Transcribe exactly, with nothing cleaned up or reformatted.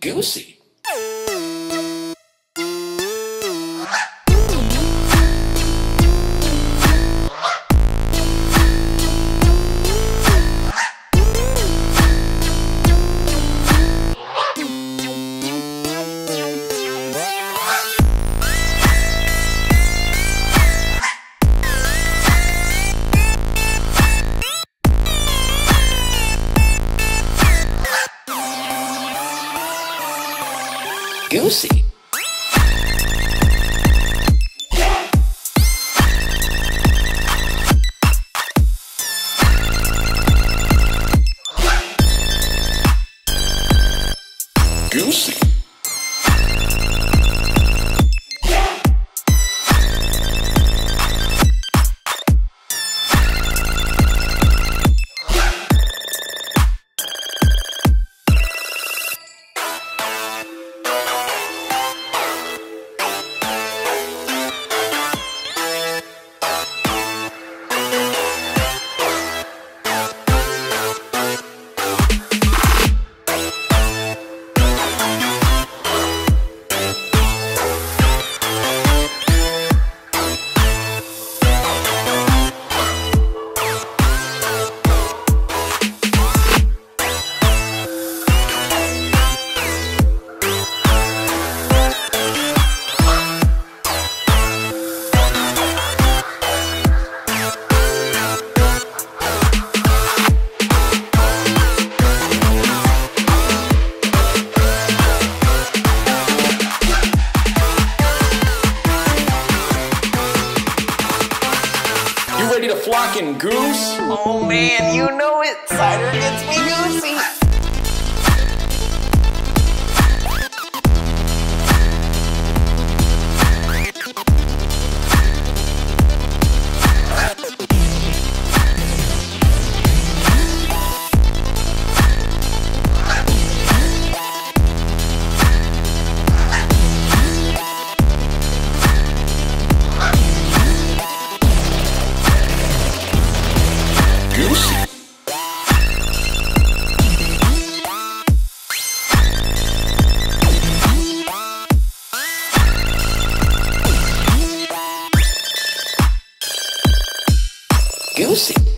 goosey. Goosey. Goosey. Ready to flock and goose? Oh man, you know it. Cider gets me goosey. Goosey.